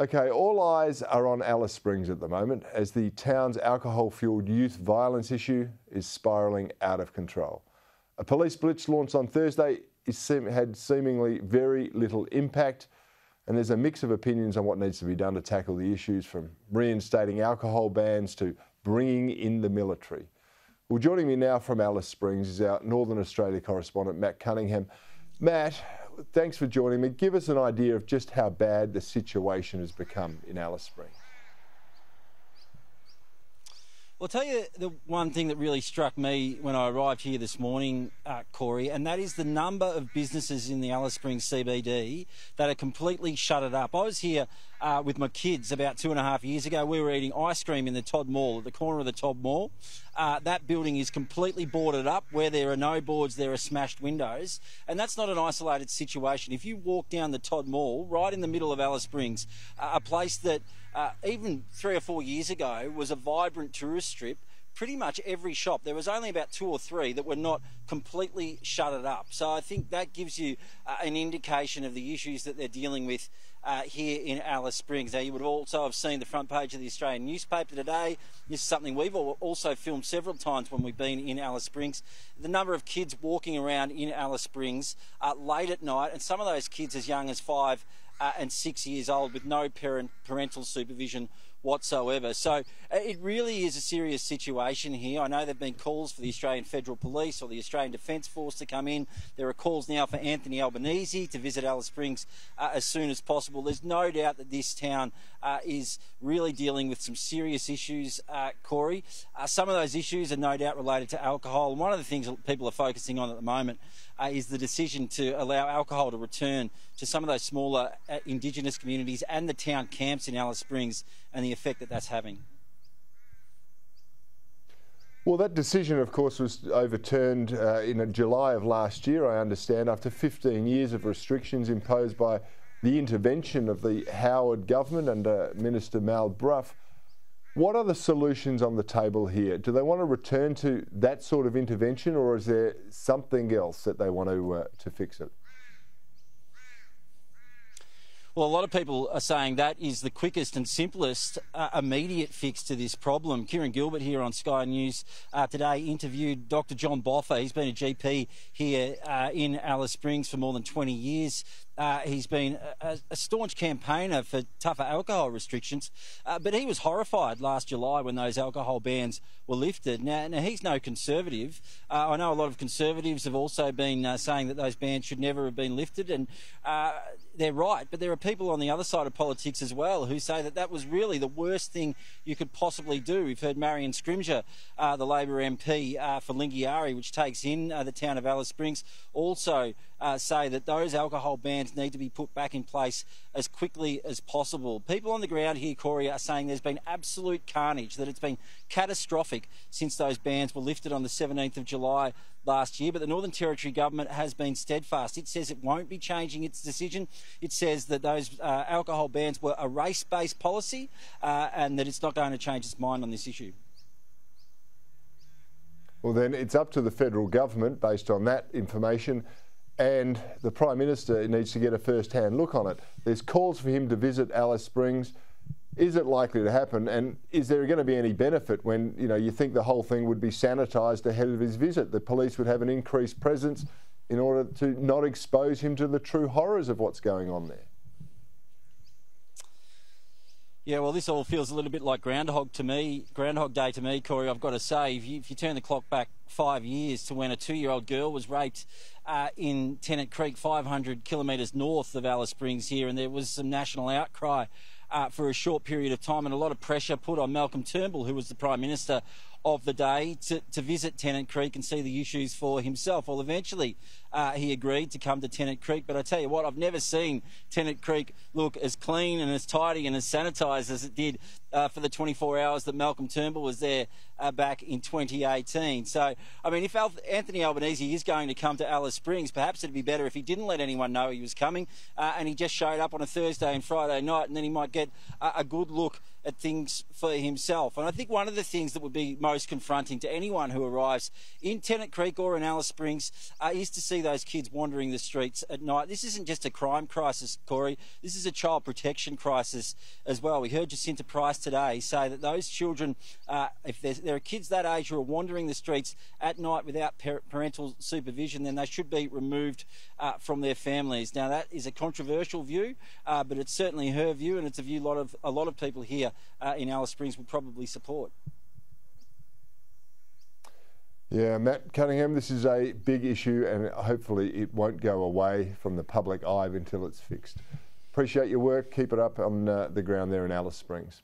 Okay, all eyes are on Alice Springs at the moment as the town's alcohol-fuelled youth violence issue is spiralling out of control. A police blitz launched on Thursday had seemingly very little impact, and there's a mix of opinions on what needs to be done to tackle the issues, from reinstating alcohol bans to bringing in the military. Well, joining me now from Alice Springs is our Northern Australia correspondent, Matt Cunningham. Matt, thanks for joining me. Give us an idea of just how bad the situation has become in Alice Springs. I'll tell you the one thing that really struck me when I arrived here this morning, Corey, and that is the number of businesses in the Alice Springs CBD that are completely shuttered up. I was here with my kids about 2.5 years ago. We were eating ice cream in the Todd Mall, at the corner of the Todd Mall. That building is completely boarded up. Where there are no boards, there are smashed windows. And that's not an isolated situation. If you walk down the Todd Mall, right in the middle of Alice Springs, a place that even 3 or 4 years ago was a vibrant tourist strip, pretty much every shop, there was only about 2 or 3 that were not completely shuttered up. So I think that gives you an indication of the issues that they're dealing with here in Alice Springs. Now, you would also have seen the front page of the Australian newspaper today. This is something we've also filmed several times when we've been in Alice Springs. The number of kids walking around in Alice Springs late at night, and some of those kids as young as 5 and 6 years old with no parental supervision whatsoever. So it really is a serious situation here. I know there have been calls for the Australian Federal Police or the Australian Defence Force to come in. There are calls now for Anthony Albanese to visit Alice Springs as soon as possible. There's no doubt that this town is really dealing with some serious issues, Corey. Some of those issues are no doubt related to alcohol. And one of the things that people are focusing on at the moment is the decision to allow alcohol to return to some of those smaller Indigenous communities and the town camps in Alice Springs, and the effect that that's having. Well, that decision, of course, was overturned in July of last year, I understand, after 15 years of restrictions imposed by the intervention of the Howard government under Minister Mal Brough. What are the solutions on the table here? Do they want to return to that sort of intervention, or is there something else that they want to fix it? Well, a lot of people are saying that is the quickest and simplest immediate fix to this problem. Kieran Gilbert here on Sky News today interviewed Dr. John Boffa. He's been a GP here in Alice Springs for more than 20 years. He's been a staunch campaigner for tougher alcohol restrictions, but he was horrified last July when those alcohol bans were lifted. Now he's no conservative. I know a lot of conservatives have also been saying that those bans should never have been lifted, and they're right, but there are people on the other side of politics as well who say that that was really the worst thing you could possibly do. We've heard Marion Scrimgeour, the Labor MP for Lingiari, which takes in the town of Alice Springs, also say that those alcohol bans need to be put back in place as quickly as possible. People on the ground here, Corey, are saying there's been absolute carnage, that it's been catastrophic since those bans were lifted on the 17th of July last year. But the Northern Territory government has been steadfast. It says it won't be changing its decision. It says that those alcohol bans were a race-based policy and that it's not going to change its mind on this issue. Well, then it's up to the federal government, based on that information, and the Prime Minister needs to get a first-hand look on it. There's calls for him to visit Alice Springs. Is it likely to happen, and is there going to be any benefit when, you know, you think the whole thing would be sanitised ahead of his visit? The police would have an increased presence in order to not expose him to the true horrors of what's going on there. Yeah, well, this all feels a little bit like Groundhog Day to me, Corey, I've got to say. If you turn the clock back 5 years to when a 2-year-old girl was raped in Tennant Creek, 500 kilometres north of Alice Springs here, and there was some national outcry for a short period of time, and a lot of pressure put on Malcolm Turnbull, who was the Prime Minister of the day, to visit Tennant Creek and see the issues for himself. Well, eventually he agreed to come to Tennant Creek, but I tell you what, I've never seen Tennant Creek look as clean and as tidy and as sanitised as it did for the 24 hours that Malcolm Turnbull was there back in 2018. So, I mean, if Anthony Albanese is going to come to Alice Springs, perhaps it'd be better if he didn't let anyone know he was coming and he just showed up on a Thursday and Friday night, and then he might get a good look at things for himself. And I think one of the things that would be most confronting to anyone who arrives in Tennant Creek or in Alice Springs is to see those kids wandering the streets at night. This isn't just a crime crisis, Corey. This is a child protection crisis as well. We heard Jacinta Price today say that those children, if there are kids that age who are wandering the streets at night without parental supervision, then they should be removed from their families. Now, that is a controversial view, but it's certainly her view, and it's a view a lot of people here in Alice Springs would probably support. Yeah, Matt Cunningham, this is a big issue, and hopefully it won't go away from the public eye until it's fixed. Appreciate your work. Keep it up on the ground there in Alice Springs.